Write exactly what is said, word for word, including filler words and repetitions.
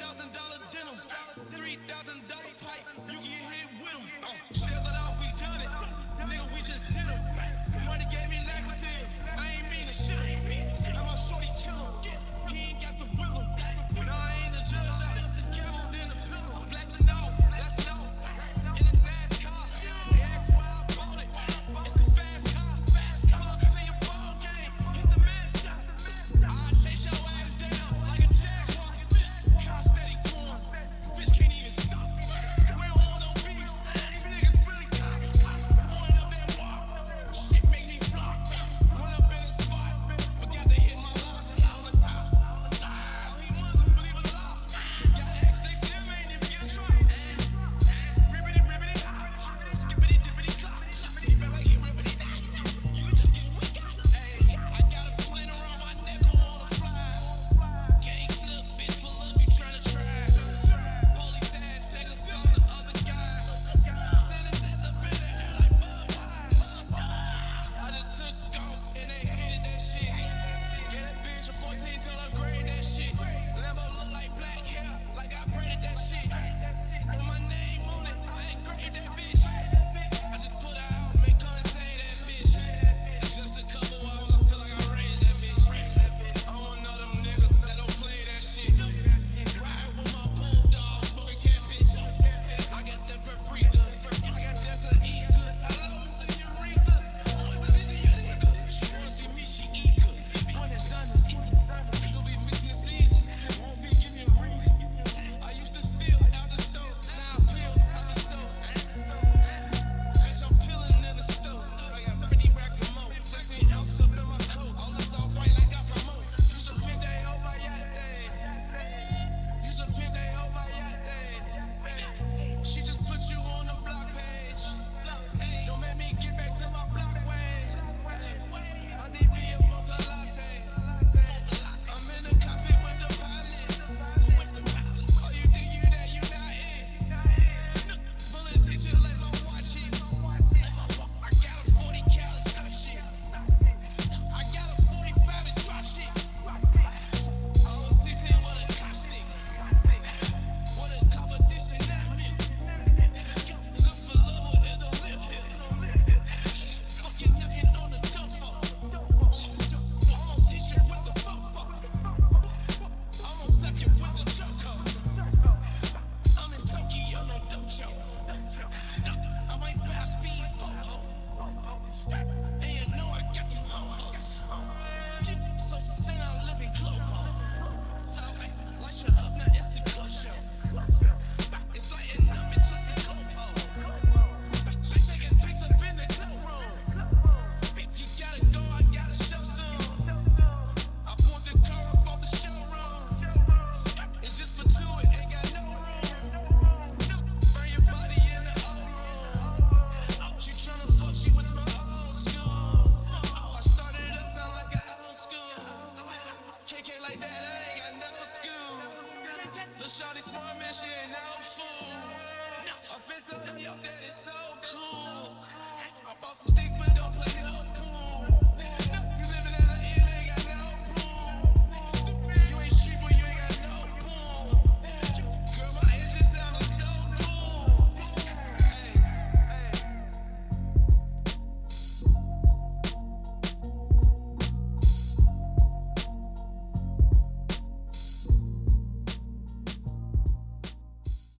Thousand dollar denims, three thousand.